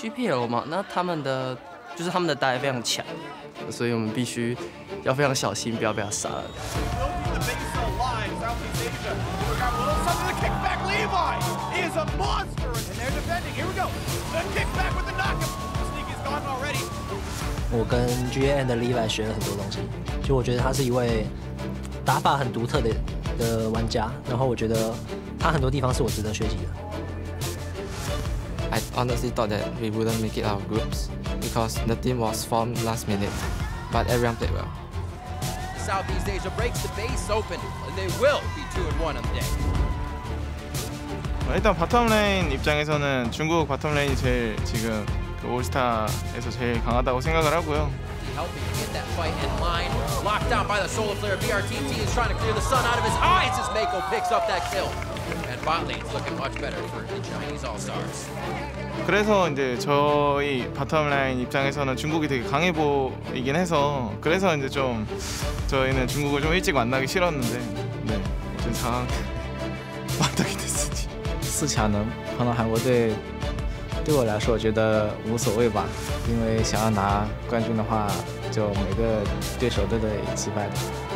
GPL 嘛，那他们的打野非常强，所以我们必须要非常小心，不要被他杀了。我跟 GN 的 Levi 学了很多东西，就我觉得他是一位打法很独特的玩家，然后我觉得他很多地方是我值得学习的。 I honestly thought that we wouldn't make it out of groups because the team was formed last minute, but everyone played well. Southeast Asia breaks the base open, and they will be 2-1 on the day. 일단 바텀 레인 입장에서는 중국 바텀 레인이 제일 지금 그 올스타에서 제일 강하다고 생각을 하고요. Helping to get that fight in line, locked down by the solar flare. BRTT is trying to clear the sun out of his eyes as Mako picks up that kill. Bot lane's looking much better for the Chinese All Stars. 그래서 이제 저희 바텀 라인 입장에서는 중국이 되게 강해 보이긴 해서 그래서 이제 좀 저희는 중국을 좀 일찍 만나기 싫었는데 네, 좀 상황 만나게 됐으니. 4强能碰到韩国队 对我来说，我觉得无所谓吧，因为想要拿冠军的话，就每个对手都得击败的。